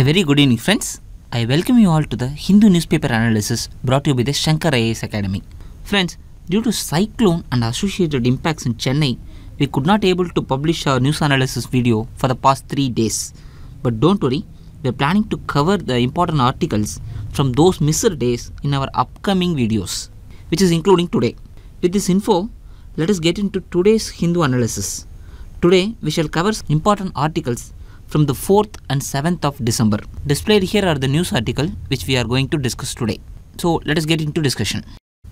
A very good evening friends, I welcome you all to the Hindu newspaper analysis brought to you by the Shankar IAS Academy. Friends, due to cyclone and associated impacts in Chennai, we could not able to publish our news analysis video for the past 3 days. But don't worry, we are planning to cover the important articles from those missed days in our upcoming videos, which is including today. With this info, let us get into today's Hindu analysis. Today, we shall cover some important articles from the 4th and 7th of December. Displayed here are the news article which we are going to discuss today. So let us get into discussion.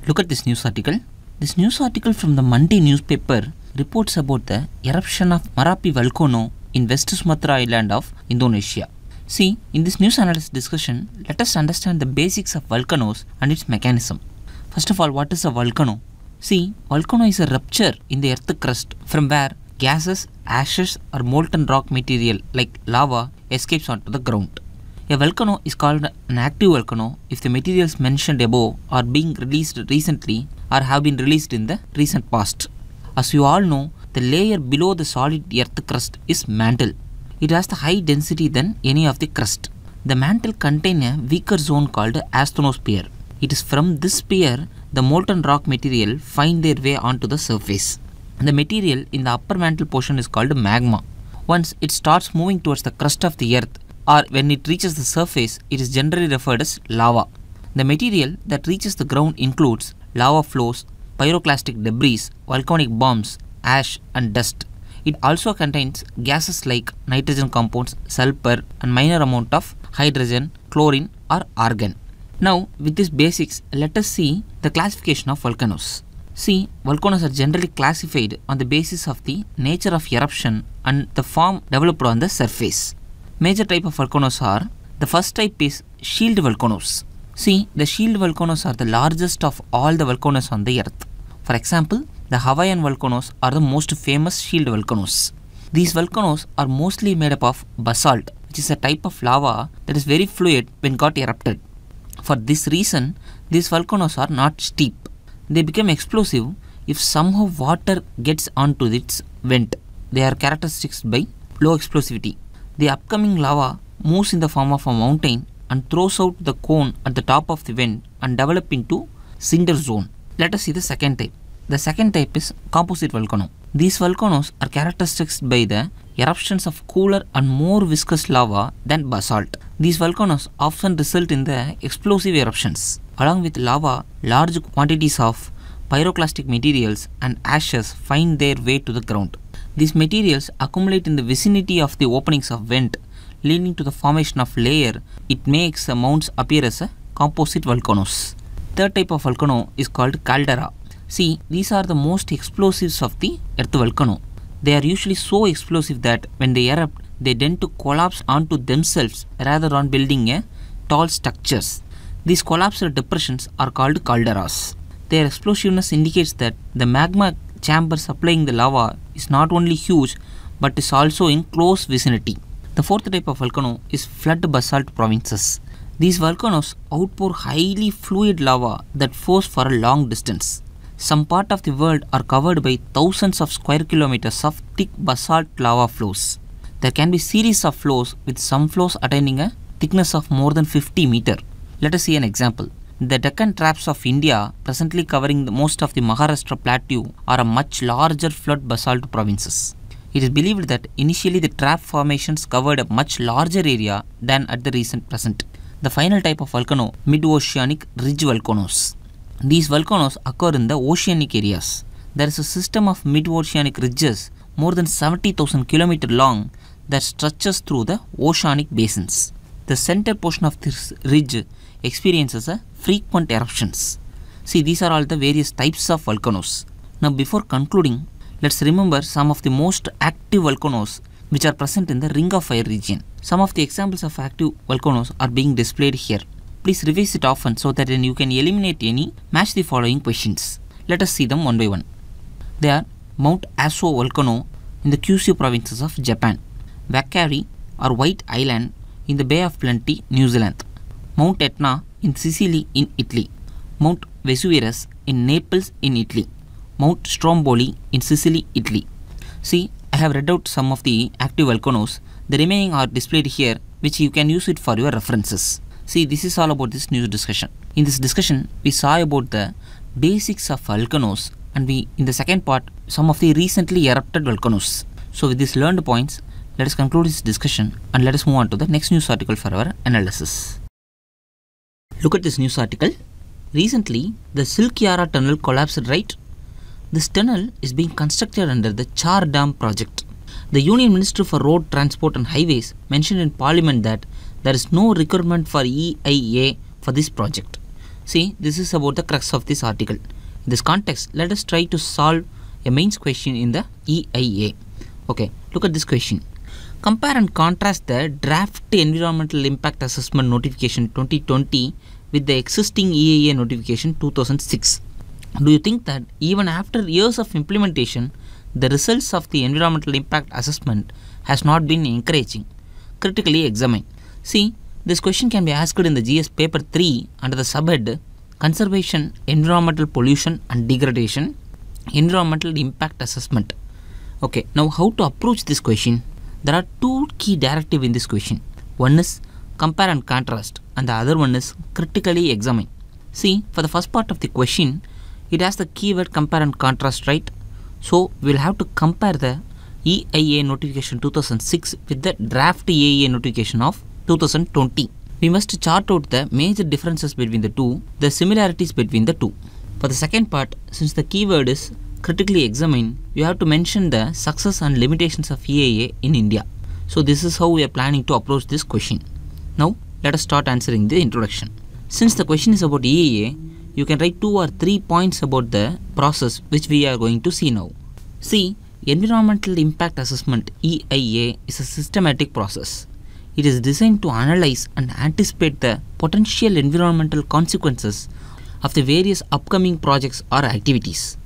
Look at this news article. This news article from the Monday newspaper reports about the eruption of Marapi Volcano in West Sumatra island of Indonesia. See, in this news analysis discussion, let us understand the basics of volcanoes and its mechanism. First of all, what is a volcano? See, volcano is a rupture in the earth crust from where gases, ashes or molten rock material like lava escapes onto the ground. A volcano is called an active volcano if the materials mentioned above are being released recently or have been released in the recent past. As you all know, the layer below the solid earth crust is mantle. It has the high density than any of the crust. The mantle contains a weaker zone called asthenosphere. It is from this sphere the molten rock material find their way onto the surface. The material in the upper mantle portion is called magma. Once it starts moving towards the crust of the earth or when it reaches the surface, it is generally referred as lava. The material that reaches the ground includes lava flows, pyroclastic debris, volcanic bombs, ash and dust. It also contains gases like nitrogen compounds, sulfur and minor amount of hydrogen, chlorine or argon. Now with these basics, let us see the classification of volcanoes. See, volcanoes are generally classified on the basis of the nature of eruption and the form developed on the surface. Major type of volcanoes are, the first type is shield volcanoes. See, the shield volcanoes are the largest of all the volcanoes on the earth. For example, the Hawaiian volcanoes are the most famous shield volcanoes. These volcanoes are mostly made up of basalt, which is a type of lava that is very fluid when got erupted. For this reason, these volcanoes are not steep. They become explosive if somehow water gets onto its vent. They are characterized by low explosivity. The upcoming lava moves in the form of a mountain and throws out the cone at the top of the vent and develop into cinder zone. Let us see the second type. The second type is composite volcano. These volcanoes are characterized by the eruptions of cooler and more viscous lava than basalt. These volcanoes often result in the explosive eruptions. Along with lava, large quantities of pyroclastic materials and ashes find their way to the ground. These materials accumulate in the vicinity of the openings of vent, leading to the formation of layer. It makes the mounds appear as a composite volcanoes. Third type of volcano is called caldera. See, these are the most explosives of the earth volcano. They are usually so explosive that when they erupt, they tend to collapse onto themselves rather than building a tall structures. These collapsed depressions are called calderas. Their explosiveness indicates that the magma chamber supplying the lava is not only huge but is also in close vicinity. The fourth type of volcano is flood basalt provinces. These volcanoes outpour highly fluid lava that flows for a long distance. Some part of the world are covered by thousands of square kilometers of thick basalt lava flows. There can be series of flows with some flows attaining a thickness of more than 50 meter. Let us see an example. The Deccan Traps of India, presently covering most of the Maharashtra Plateau, are a much larger flood basalt provinces. It is believed that initially the trap formations covered a much larger area than at the recent present. The final type of volcano, mid-oceanic ridge volcanoes. These volcanoes occur in the oceanic areas. There is a system of mid-oceanic ridges more than 70,000 km long that stretches through the oceanic basins. The center portion of this ridge experiences frequent eruptions. See, these are all the various types of volcanoes. Now before concluding, let's remember some of the most active volcanoes which are present in the Ring of Fire region. Some of the examples of active volcanoes are being displayed here. Please revise it often so that then you can eliminate any. Match the following questions. Let us see them one by one. They are Mount Aso Volcano in the Kyushu provinces of Japan, Wakari or White Island in the Bay of Plenty, New Zealand, Mount Etna in Sicily in Italy, Mount Vesuvius in Naples in Italy, Mount Stromboli in Sicily, Italy. See, I have read out some of the active volcanoes. The remaining are displayed here which you can use it for your references. See, this is all about this news discussion. In this discussion, we saw about the basics of volcanoes, and we, in the second part, some of the recently erupted volcanoes. So with these learned points, let us conclude this discussion and let us move on to the next news article for our analysis. Look at this news article. Recently, the Silkyara tunnel collapsed, right? This tunnel is being constructed under the Char Dham project. The Union Minister for Road Transport and Highways mentioned in Parliament that there is no requirement for EIA for this project. See, this is about the crux of this article. In this context, let us try to solve a mains question in the EIA. Okay, look at this question. Compare and contrast the draft Environmental Impact Assessment Notification 2020 with the existing EIA Notification 2006. Do you think that even after years of implementation, the results of the environmental impact assessment has not been encouraging? Critically examine. See, this question can be asked in the GS paper 3 under the subhead Conservation, Environmental Pollution and Degradation, Environmental Impact Assessment. Okay, now how to approach this question? There are two key directives in this question. One is compare and contrast, and the other one is critically examine. See, for the first part of the question, it has the keyword compare and contrast, right? So we will have to compare the EIA notification 2006 with the draft EIA notification of 2020. We must chart out the major differences between the two, the similarities between the two. For the second part, since the keyword is critically examine, we have to mention the success and limitations of EIA in India. So this is how we are planning to approach this question. Now let us start answering the introduction. Since the question is about EIA, you can write 2 or 3 points about the process which we are going to see now. See, Environmental Impact Assessment EIA is a systematic process. It is designed to analyze and anticipate the potential environmental consequences of the various upcoming projects or activities.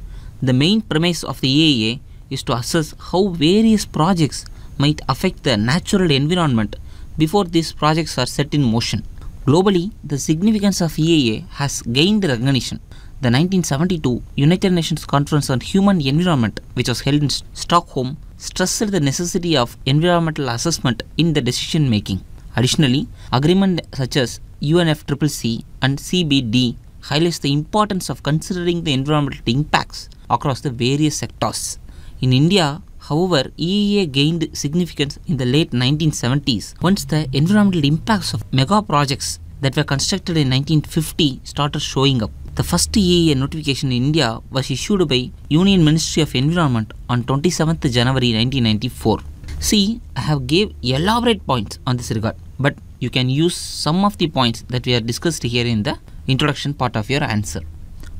The main premise of the EIA is to assess how various projects might affect the natural environment before these projects are set in motion. Globally, the significance of EIA has gained recognition. The 1972 United Nations Conference on Human Environment, which was held in Stockholm, stressed the necessity of environmental assessment in the decision making. Additionally, agreements such as UNFCCC and CBD highlights the importance of considering the environmental impacts across the various sectors. In India, however, EIA gained significance in the late 1970s once the environmental impacts of mega projects that were constructed in 1950 started showing up. The first EIA notification in India was issued by Union Ministry of Environment on 27th January 1994. See, I have gave elaborate points on this regard, but you can use some of the points that we have discussed here in the introduction part of your answer.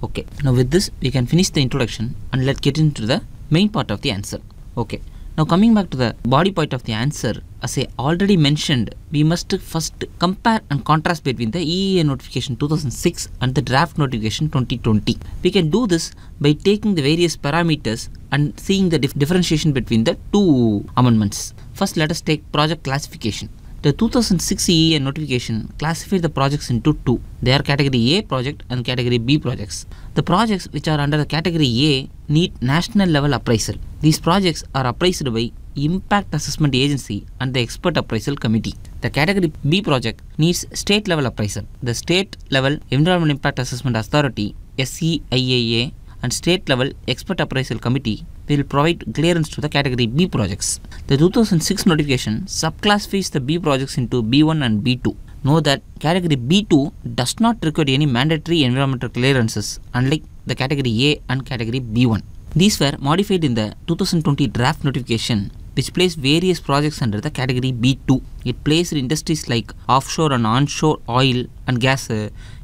Okay, now with this we can finish the introduction and let's get into the main part of the answer. Okay, now coming back to the body point of the answer, as I already mentioned, we must first compare and contrast between the EIA notification 2006 and the draft notification 2020. We can do this by taking the various parameters and seeing the differentiation between the two amendments. First, let us take project classification. The 2006 EIA notification classified the projects into two. They are category A project and category B projects. The projects which are under the category A need national level appraisal. These projects are appraised by Impact Assessment Agency and the Expert Appraisal Committee. The category B project needs state level appraisal. The state level Environmental Impact Assessment Authority (SEIAA) and state level Expert Appraisal Committee will provide clearance to the category B projects. The 2006 notification subclassifies the B projects into B1 and B2. Know that category B2 does not require any mandatory environmental clearances, unlike the category A and category B1. These were modified in the 2020 draft notification, which placed various projects under the category B2. It placed industries like offshore and onshore oil and gas,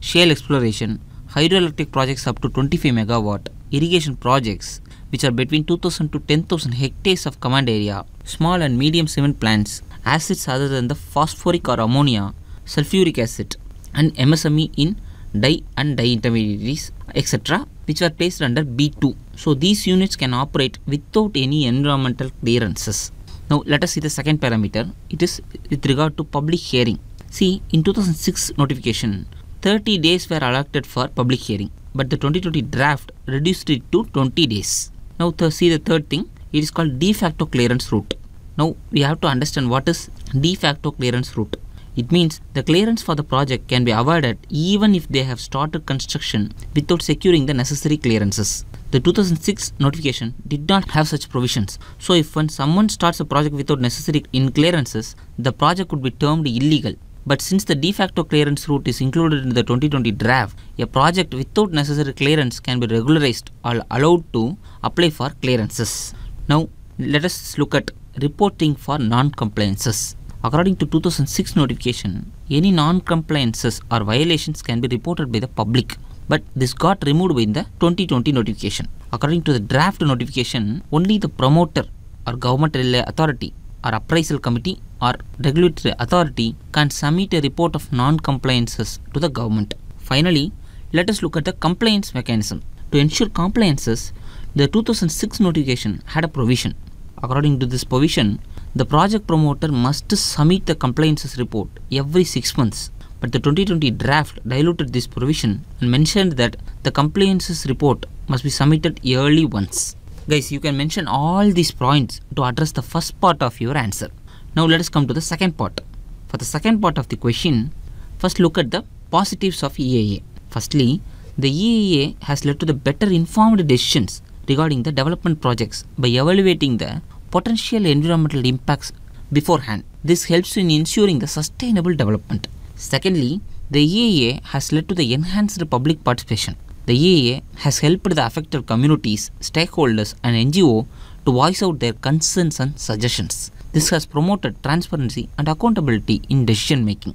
shale exploration, hydroelectric projects up to 25 megawatt, irrigation projects which are between 2,000 to 10,000 hectares of command area, small and medium cement plants, acids other than the phosphoric or ammonia, sulfuric acid, and MSME in dye and dye intermediaries, etc., which were placed under B2. So these units can operate without any environmental clearances. Now let us see the second parameter. It is with regard to public hearing. See, in 2006 notification, 30 days were allotted for public hearing, but the 2020 draft reduced it to 20 days. Now see the third thing. It is called de facto clearance route. Now we have to understand what is de facto clearance route. It means the clearance for the project can be awarded even if they have started construction without securing the necessary clearances. The 2006 notification did not have such provisions. So if when someone starts a project without necessary clearances, the project could be termed illegal. But since the de facto clearance route is included in the 2020 draft, a project without necessary clearance can be regularized or allowed to apply for clearances. Now let us look at reporting for non-compliances. According to 2006 notification, any non-compliances or violations can be reported by the public. But this got removed by the 2020 notification. According to the draft notification, only the promoter or government authority or appraisal committee or regulatory authority can submit a report of non-compliances to the government. Finally, let us look at the compliance mechanism. To ensure compliances, the 2006 notification had a provision. According to this provision, the project promoter must submit the compliances report every 6 months. But the 2020 draft diluted this provision and mentioned that the compliances report must be submitted yearly once. Guys, you can mention all these points to address the first part of your answer. Now let us come to the second part. For the second part of the question, first look at the positives of EIA. Firstly, the EIA has led to the better informed decisions regarding the development projects by evaluating the potential environmental impacts beforehand. This helps in ensuring the sustainable development. Secondly, the EIA has led to the enhanced public participation. The EIA has helped the affected communities, stakeholders and NGOs to voice out their concerns and suggestions. This has promoted transparency and accountability in decision making.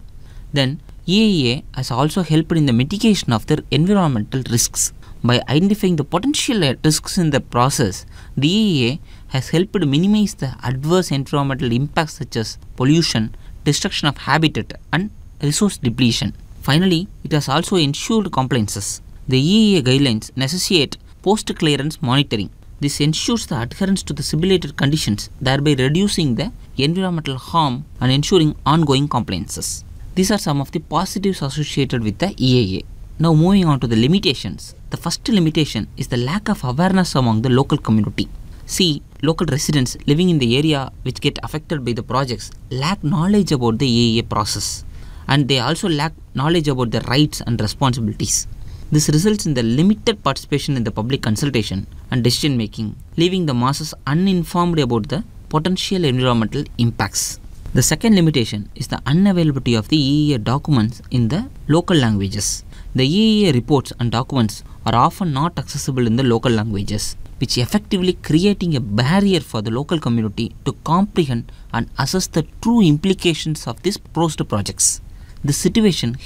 Then, EIA has also helped in the mitigation of their environmental risks. By identifying the potential risks in the process, the EIA has helped minimize the adverse environmental impacts such as pollution, destruction of habitat and resource depletion. Finally, it has also ensured compliances. The EIA guidelines necessitate post-clearance monitoring. This ensures the adherence to the simulated conditions, thereby reducing the environmental harm and ensuring ongoing compliances. These are some of the positives associated with the EIA. Now moving on to the limitations. The first limitation is the lack of awareness among the local community. See, local residents living in the area which get affected by the projects lack knowledge about the EIA process, and they also lack knowledge about their rights and responsibilities. This results in the limited participation in the public consultation and decision making, leaving the masses uninformed about the potential environmental impacts. The second limitation is the unavailability of the EIA documents in the local languages. The EIA reports and documents are often not accessible in the local languages, which effectively creating a barrier for the local community to comprehend and assess the true implications of these proposed projects. This situation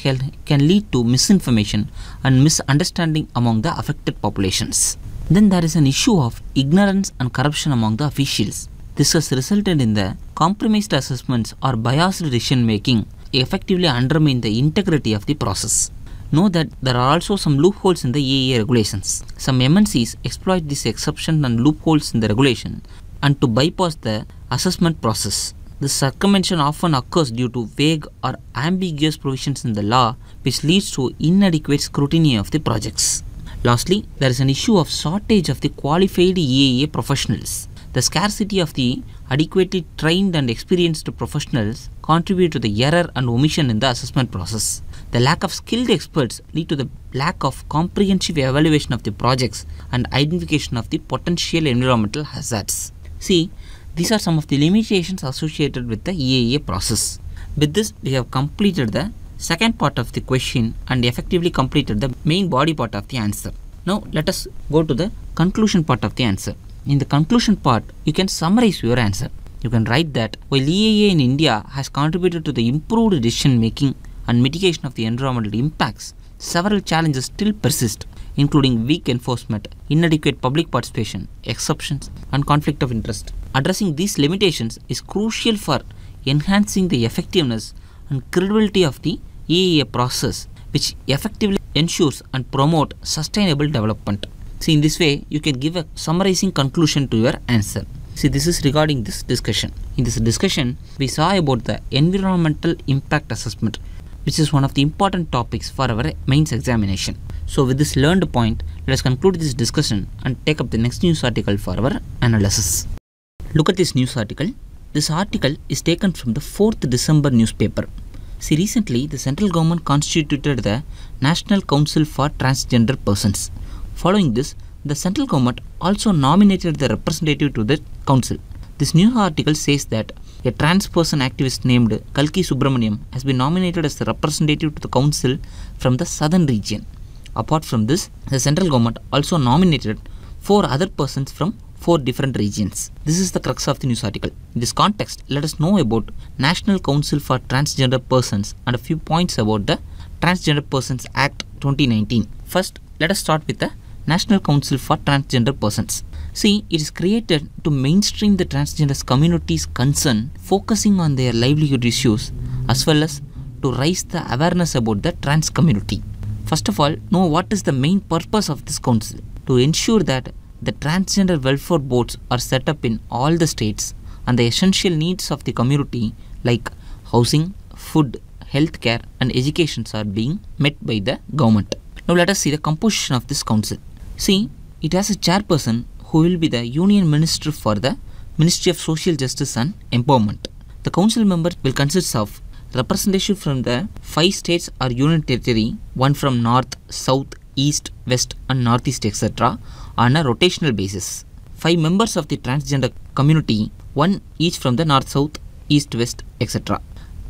can lead to misinformation and misunderstanding among the affected populations. Then there is an issue of ignorance and corruption among the officials. This has resulted in the compromised assessments or biased decision making, effectively undermine the integrity of the process. Know that there are also some loopholes in the EIA regulations. Some MNCs exploit these exceptions and loopholes in the regulation and to bypass the assessment process. This circumvention often occurs due to vague or ambiguous provisions in the law, which leads to inadequate scrutiny of the projects. Lastly, there is an issue of shortage of the qualified EIA professionals. The scarcity of the adequately trained and experienced professionals contribute to the error and omission in the assessment process. The lack of skilled experts lead to the lack of comprehensive evaluation of the projects and identification of the potential environmental hazards. See, these are some of the limitations associated with the EIA process. With this, we have completed the second part of the question and effectively completed the main body part of the answer. Now, let us go to the conclusion part of the answer. In the conclusion part, you can summarize your answer. You can write that while EIA in India has contributed to the improved decision making and mitigation of the environmental impacts, several challenges still persist, including weak enforcement, inadequate public participation, exceptions, and conflict of interest. Addressing these limitations is crucial for enhancing the effectiveness and credibility of the EIA process, which effectively ensures and promotes sustainable development. See, in this way, you can give a summarizing conclusion to your answer. See, this is regarding this discussion. In this discussion, we saw about the environmental impact assessment, which is one of the important topics for our mains examination. So with this learned point, let us conclude this discussion and take up the next news article for our analysis. Look at this news article. This article is taken from the 4th December newspaper. See, recently the central government constituted the National Council for Transgender Persons. Following this, the central government also nominated the representative to the council. This news article says that a trans person activist named Kalki Subramaniam has been nominated as the representative to the council from the southern region. Apart from this, the central government also nominated 4 other persons from 4 different regions. This is the crux of the news article. In this context, let us know about National Council for Transgender Persons and a few points about the Transgender Persons Act 2019. First, let us start with the National Council for Transgender Persons. See, it is created to mainstream the transgender community's concern, focusing on their livelihood issues as well as to raise the awareness about the trans community. First of all, know what is the main purpose of this council. To ensure that the transgender welfare boards are set up in all the states and the essential needs of the community like housing, food, healthcare and education are being met by the government. Now let us see the composition of this council. See, it has a chairperson who will be the Union Minister for the Ministry of Social Justice and Empowerment. The council members will consist of representation from the 5 states or union territory, one from North, South, East, West and Northeast etc. on a rotational basis. 5 members of the transgender community, one each from the North, South, East, West etc.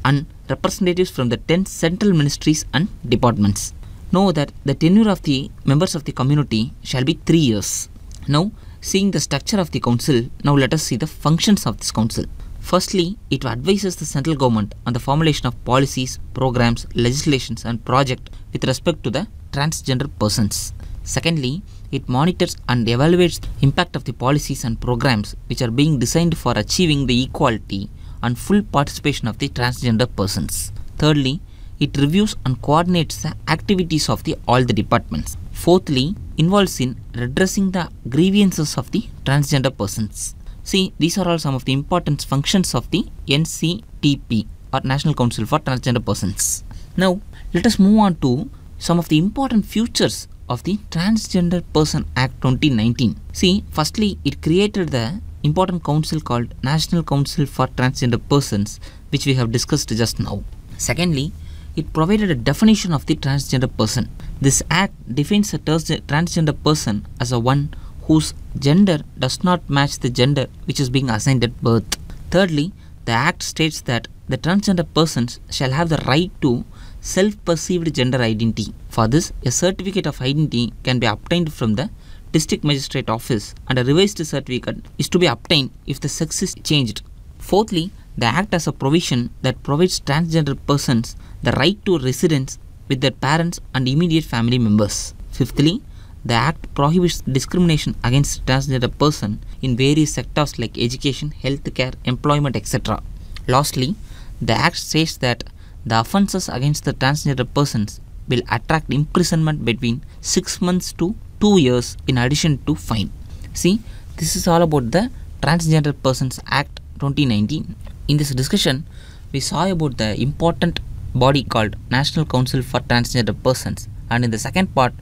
and representatives from the 10 central ministries and departments. Know that the tenure of the members of the community shall be 3 years. Now, seeing the structure of the council, now let us see the functions of this council. Firstly, it advises the central government on the formulation of policies, programs, legislations and projects with respect to the transgender persons. Secondly, it monitors and evaluates the impact of the policies and programs which are being designed for achieving the equality and full participation of the transgender persons. Thirdly, it reviews and coordinates the activities of all the departments. Fourthly, involves in redressing the grievances of the transgender persons. See, these are all some of the important functions of the NCTP or National Council for Transgender Persons. Now, let us move on to some of the important features of the Transgender Person Act 2019. See, firstly, it created the important council called National Council for Transgender Persons, which we have discussed just now. Secondly, it provided a definition of the transgender person. This act defines a transgender person as a one whose gender does not match the gender which is being assigned at birth. Thirdly, the act states that the transgender persons shall have the right to self-perceived gender identity. For this, a certificate of identity can be obtained from the district magistrate office and a revised certificate is to be obtained if the sex is changed. Fourthly, the act has a provision that provides transgender persons the right to residence with their parents and immediate family members. Fifthly, the act prohibits discrimination against transgender person in various sectors like education, healthcare, employment, etc. Lastly, the act states that the offences against the transgender persons will attract imprisonment between 6 months to 2 years in addition to fine. See, this is all about the Transgender Persons Act 2019. In this discussion, we saw about the important body called National Council for Transgender Persons, and in the second part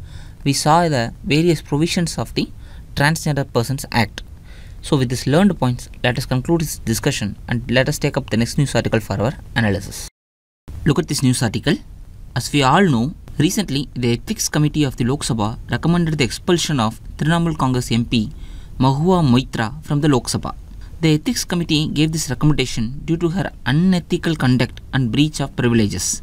we saw the various provisions of the Transgender Persons Act. So with these learned points, let us conclude this discussion and let us take up the next news article for our analysis. Look at this news article. As we all know, recently the Ethics Committee of the Lok Sabha recommended the expulsion of Trinamool Congress MP Mahua Moitra from the Lok Sabha. The Ethics Committee gave this recommendation due to her unethical conduct and breach of privileges.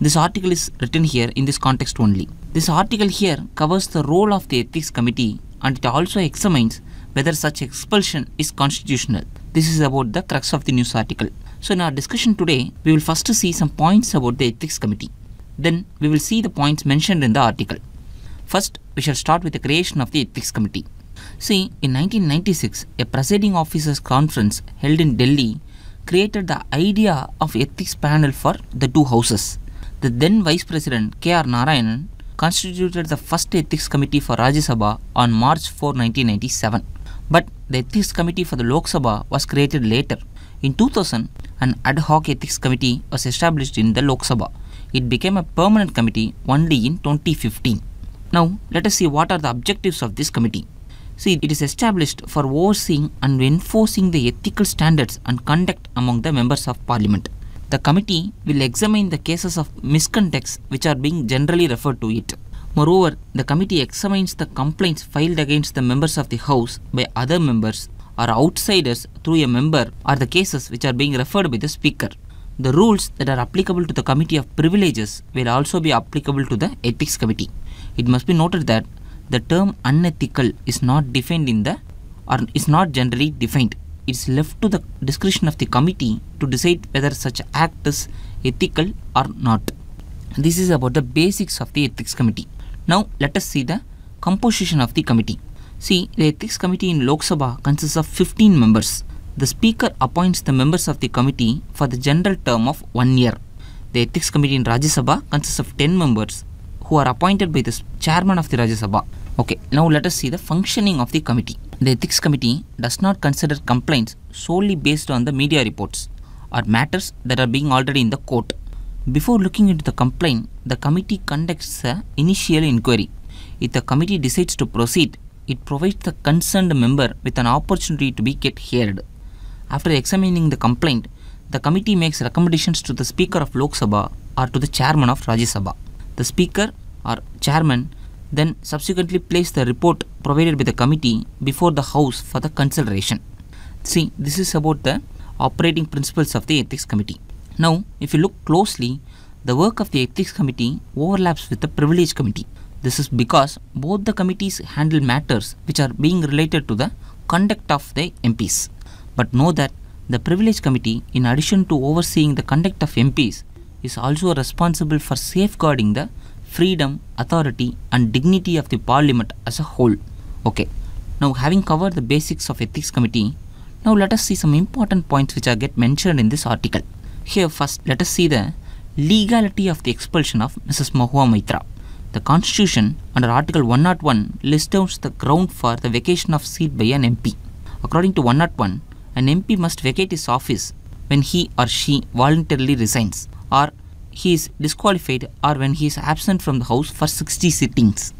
This article is written here in this context only. This article here covers the role of the Ethics Committee and it also examines whether such expulsion is constitutional. This is about the crux of the news article. So in our discussion today, we will first see some points about the Ethics Committee. Then we will see the points mentioned in the article. First, we shall start with the creation of the Ethics Committee. See, in 1996, a presiding officers conference held in Delhi created the idea of ethics panel for the 2 houses. The then Vice President K.R. Narayanan constituted the first ethics committee for Rajya Sabha on March 4, 1997. But the ethics committee for the Lok Sabha was created later. In 2000, an ad hoc ethics committee was established in the Lok Sabha. It became a permanent committee only in 2015. Now, let us see what are the objectives of this committee. See, it is established for overseeing and enforcing the ethical standards and conduct among the members of parliament. The committee will examine the cases of misconducts which are being generally referred to it. Moreover, the committee examines the complaints filed against the members of the House by other members or outsiders through a member or the cases which are being referred by the Speaker. The rules that are applicable to the Committee of Privileges will also be applicable to the Ethics Committee. It must be noted that the term unethical is not defined in the or is not generally defined. It's left to the discretion of the committee to decide whether such act is ethical or not. This is about the basics of the ethics committee. Now let us see the composition of the committee. See, the ethics committee in Lok Sabha consists of 15 members. The speaker appoints the members of the committee for the general term of 1 year. The ethics committee in Rajya Sabha consists of 10 members who are appointed by the chairman of the Rajya Sabha. Okay, now let us see the functioning of the committee. The ethics committee does not consider complaints solely based on the media reports or matters that are being already in the court. Before looking into the complaint, the committee conducts an initial inquiry. If the committee decides to proceed, it provides the concerned member with an opportunity to be heard. After examining the complaint, the committee makes recommendations to the Speaker of Lok Sabha or to the Chairman of Rajya Sabha. The Speaker or Chairman then subsequently place the report provided by the committee before the House for the consideration. See, this is about the operating principles of the Ethics Committee. Now, if you look closely, the work of the Ethics Committee overlaps with the Privilege Committee. This is because both the committees handle matters which are being related to the conduct of the MPs. But know that the Privilege Committee, in addition to overseeing the conduct of MPs, is also responsible for safeguarding the freedom, authority and dignity of the parliament as a whole. Okay, now having covered the basics of ethics committee, now let us see some important points which are mentioned in this article. Here first, let us see the legality of the expulsion of Mrs. Mahua Maitra. The constitution under article 101 lists down the ground for the vacation of seat by an MP. According to 101, an MP must vacate his office when he or she voluntarily resigns or he is disqualified or when he is absent from the house for 60 sittings.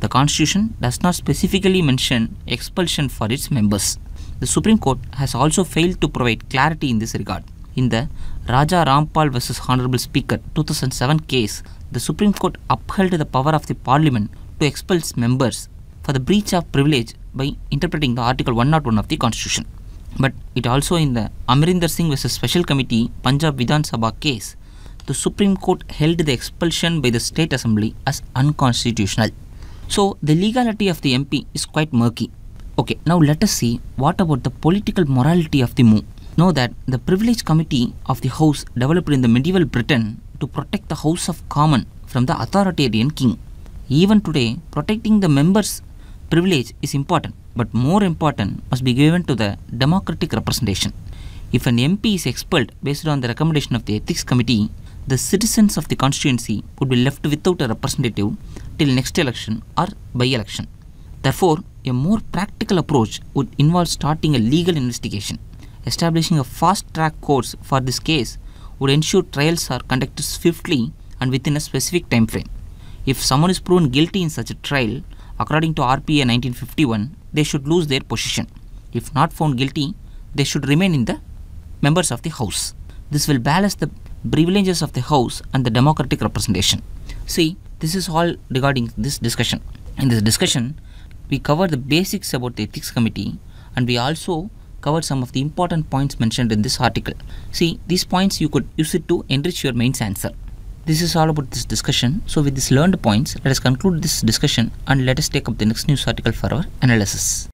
The constitution does not specifically mention expulsion for its members. The Supreme Court has also failed to provide clarity in this regard. In the Raja Rampal vs Honorable Speaker 2007 case, the Supreme Court upheld the power of the parliament to expel its members for the breach of privilege by interpreting the article 101 of the constitution. But it also in the Amrinder Singh vs Special Committee Punjab Vidhan Sabha case, the Supreme Court held the expulsion by the State Assembly as unconstitutional. So, the legality of the MP is quite murky. Okay, now let us see what about the political morality of the move. Know that the Privilege Committee of the House developed in the medieval Britain to protect the House of Commons from the authoritarian king. Even today, protecting the members' privilege is important, but more important must be given to the democratic representation. If an MP is expelled based on the recommendation of the Ethics Committee, the citizens of the constituency would be left without a representative till next election or by-election. Therefore, a more practical approach would involve starting a legal investigation. Establishing a fast-track course for this case would ensure trials are conducted swiftly and within a specific time frame. If someone is proven guilty in such a trial, according to RPA 1951, they should lose their position. If not found guilty, they should remain in the members of the House. This will balance the privileges of the House and the democratic representation. See, this is all regarding this discussion. In this discussion, we covered the basics about the Ethics Committee and we also covered some of the important points mentioned in this article. See, these points you could use it to enrich your mains answer. This is all about this discussion. So with these learned points, let us conclude this discussion and let us take up the next news article for our analysis.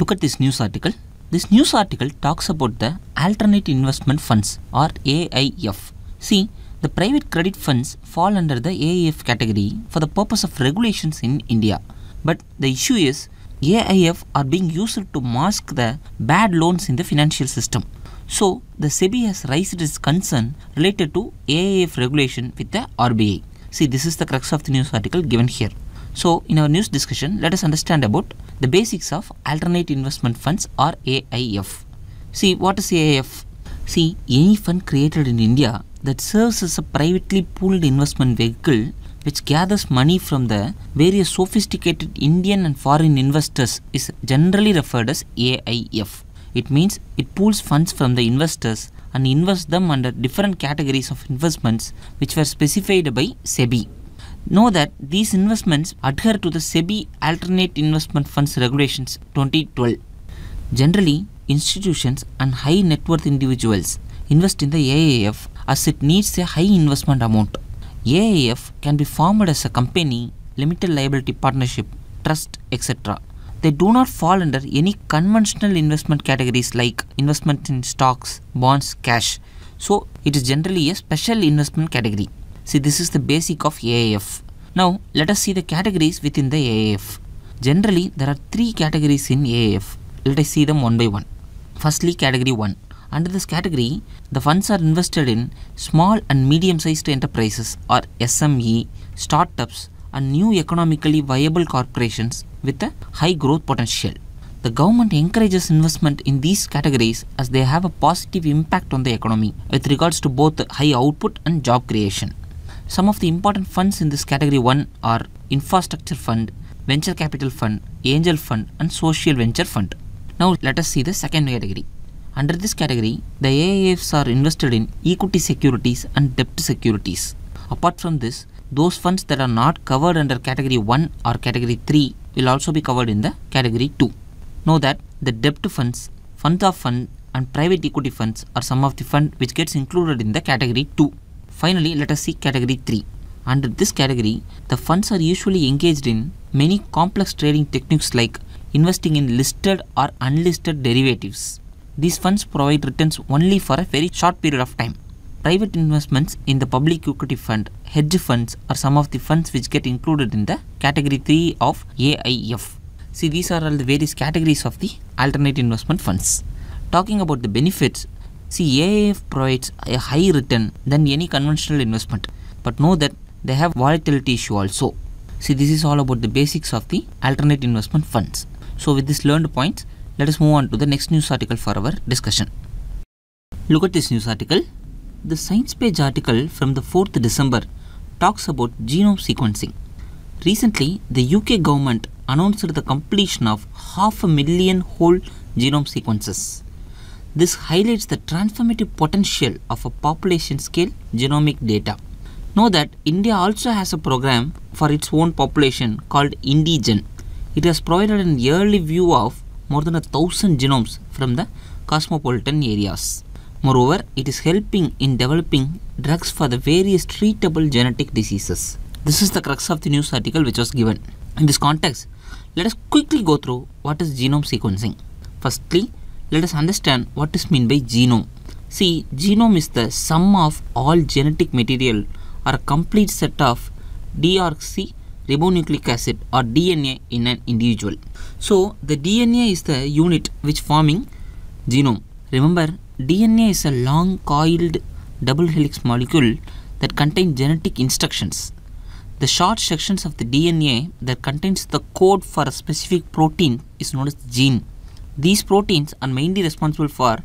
Look at this news article. This news article talks about the Alternate Investment Funds or AIF. See, the private credit funds fall under the AIF category for the purpose of regulations in India. But the issue is AIF are being used to mask the bad loans in the financial system. So, the SEBI has raised its concern related to AIF regulation with the RBI. See, this is the crux of the news article given here. So, in our news discussion, let us understand about the basics of Alternate Investment Funds or AIF. See, what is AIF? See, any fund created in India that serves as a privately pooled investment vehicle which gathers money from the various sophisticated Indian and foreign investors, is generally referred as AIF. It means it pools funds from the investors and invests them under different categories of investments which were specified by SEBI. Know that these investments adhere to the SEBI Alternate Investment Funds Regulations 2012. Generally, institutions and high net worth individuals invest in the AIF as it needs a high investment amount. AIF can be formed as a company, limited liability partnership, trust, etc. They do not fall under any conventional investment categories like investment in stocks, bonds, cash. So, it is generally a special investment category. See, this is the basic of AIF. Now, let us see the categories within the AIF. Generally, there are three categories in AIF. Let us see them one by one. Firstly, category 1. Under this category, the funds are invested in small and medium-sized enterprises or SME, startups and new economically viable corporations with a high growth potential. The government encourages investment in these categories as they have a positive impact on the economy with regards to both high output and job creation. Some of the important funds in this category 1 are Infrastructure Fund, Venture Capital Fund, Angel Fund and Social Venture Fund. Now let us see the second category. Under this category, the AIFs are invested in equity securities and debt securities. Apart from this, those funds that are not covered under category 1 or category 3 will also be covered in the category 2. Know that the debt funds, funds of fund and private equity funds are some of the fund which gets included in the category 2. Finally, let us see category 3. Under this category, the funds are usually engaged in many complex trading techniques like investing in listed or unlisted derivatives. These funds provide returns only for a very short period of time. Private investments in the public equity fund, hedge funds are some of the funds which get included in the category 3 of AIF. See, these are all the various categories of the alternate investment funds. Talking about the benefits, see, AIF provides a high return than any conventional investment. But know that they have volatility issue also. See, this is all about the basics of the alternate investment funds. So with this learned points, let us move on to the next news article for our discussion. Look at this news article. The Science Page article from the 4th December talks about genome sequencing. Recently, the UK government announced the completion of 500,000 whole genome sequences. This highlights the transformative potential of a population-scale genomic data. Know that India also has a program for its own population called IndiGen. It has provided an early view of more than 1,000 genomes from the cosmopolitan areas. Moreover, it is helping in developing drugs for the various treatable genetic diseases. This is the crux of the news article which was given. In this context, let us quickly go through what is genome sequencing. Firstly, let us understand what is meant by genome. See, genome is the sum of all genetic material or a complete set of deoxyribonucleic acid or DNA in an individual. So, the DNA is the unit which forming genome. Remember, DNA is a long coiled double helix molecule that contains genetic instructions. The short sections of the DNA that contains the code for a specific protein is known as gene. These proteins are mainly responsible for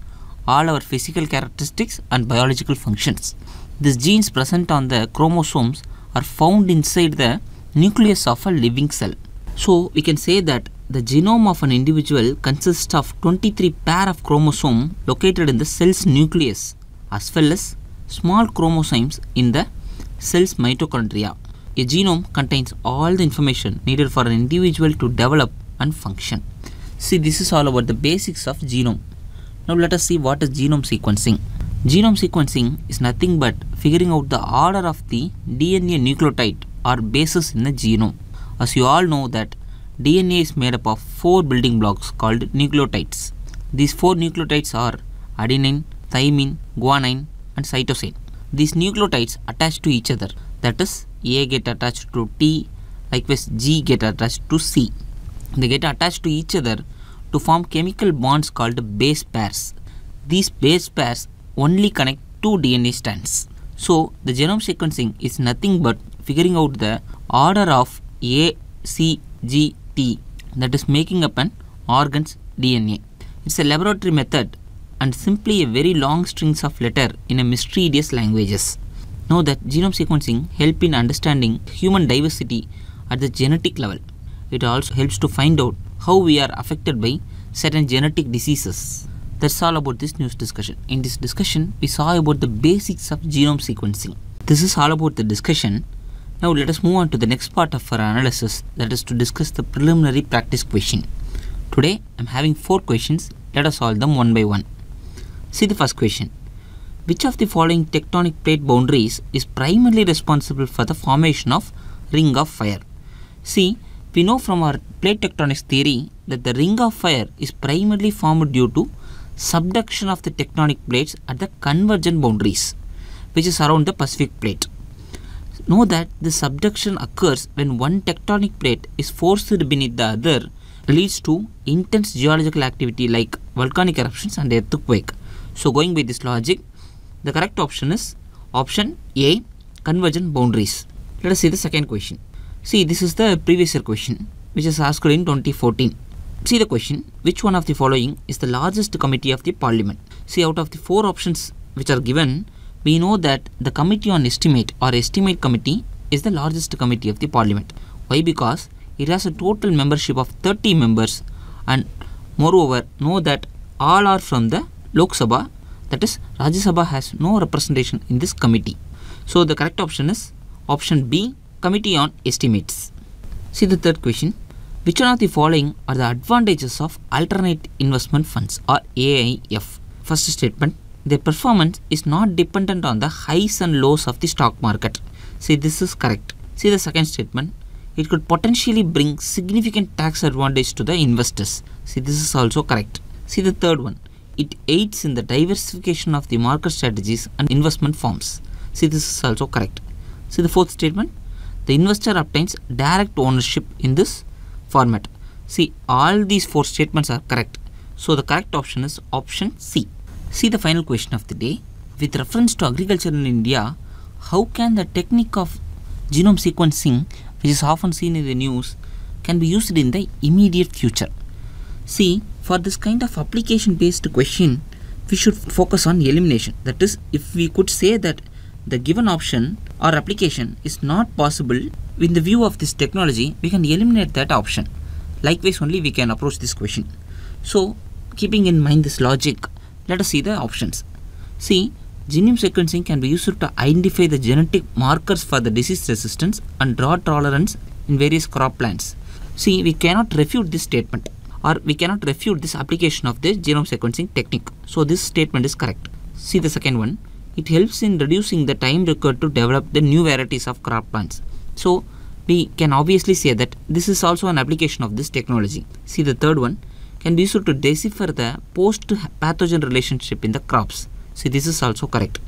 all our physical characteristics and biological functions. These genes present on the chromosomes are found inside the nucleus of a living cell. So, we can say that the genome of an individual consists of 23 pair of chromosomes located in the cell's nucleus as well as small chromosomes in the cell's mitochondria. A genome contains all the information needed for an individual to develop and function. See, this is all about the basics of genome. Now let us see what is genome sequencing. Genome sequencing is nothing but figuring out the order of the DNA nucleotide or bases in the genome. As you all know that DNA is made up of 4 building blocks called nucleotides. These 4 nucleotides are adenine, thymine, guanine and cytosine. These nucleotides attach to each other. That is, A get attached to T, likewise G get attached to C. They get attached to each other to form chemical bonds called base pairs. These base pairs only connect 2 DNA strands. So, the genome sequencing is nothing but figuring out the order of A, C, G, T, that is making up an organ's DNA. It's a laboratory method and simply a very long strings of letters in a mysterious languages. Know that genome sequencing helps in understanding human diversity at the genetic level. It also helps to find out how we are affected by certain genetic diseases. That's all about this news discussion. In this discussion, we saw about the basics of genome sequencing. This is all about the discussion. Now let us move on to the next part of our analysis, that is to discuss the preliminary practice question. Today, I am having 4 questions. Let us solve them one by one. See the first question. Which of the following tectonic plate boundaries is primarily responsible for the formation of Ring of Fire? See, we know from our plate tectonics theory that the Ring of Fire is primarily formed due to subduction of the tectonic plates at the convergent boundaries, which is around the Pacific plate. Know that the subduction occurs when one tectonic plate is forced beneath the other, leads to intense geological activity like volcanic eruptions and earthquake. So going by this logic, the correct option is option A, convergent boundaries. Let us see the second question. See, this is the previous year question which is asked in 2014. See the question, which one of the following is the largest committee of the parliament? See, out of the 4 options which are given, we know that the Committee on Estimate or Estimate Committee is the largest committee of the Parliament. Why? Because it has a total membership of 30 members, and moreover know that all are from the Lok Sabha, that is Rajya Sabha has no representation in this committee. So the correct option is option B, Committee on Estimates. See the third question. Which one of the following are the advantages of alternate investment funds or AIF? First statement, their performance is not dependent on the highs and lows of the stock market. See, this is correct. See the second statement, it could potentially bring significant tax advantage to the investors. See, this is also correct. See the third one, it aids in the diversification of the market strategies and investment forms. See, this is also correct. See the fourth statement, the investor obtains direct ownership in this format. See, all these 4 statements are correct. So the correct option is option C. See the final question of the day. With reference to agriculture in India, how can the technique of genome sequencing, which is often seen in the news, can be used in the immediate future? See, for this kind of application based question, we should focus on elimination. That is, if we could say that the given option or application is not possible in the view of this technology, we can eliminate that option. Likewise only we can approach this question. So keeping in mind this logic, let us see the options. See, genome sequencing can be used to identify the genetic markers for the disease resistance and drought tolerance in various crop plants. See, we cannot refute this statement, or we cannot refute this application of the genome sequencing technique. So this statement is correct. See the second one, it helps in reducing the time required to develop the new varieties of crop plants. So we can obviously say that this is also an application of this technology. See the third one, can be used to decipher the post-pathogen relationship in the crops. See, this is also correct.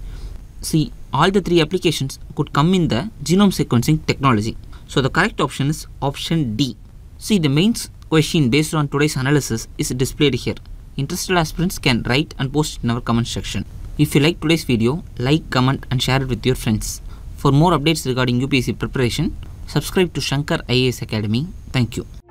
See, all the 3 applications could come in the genome sequencing technology. So the correct option is option D. See, the mains question based on today's analysis is displayed here. Interested aspirants can write and post in our comment section. If you like today's video, like, comment and share it with your friends. For more updates regarding UPSC preparation, subscribe to Shankar IAS Academy. Thank you.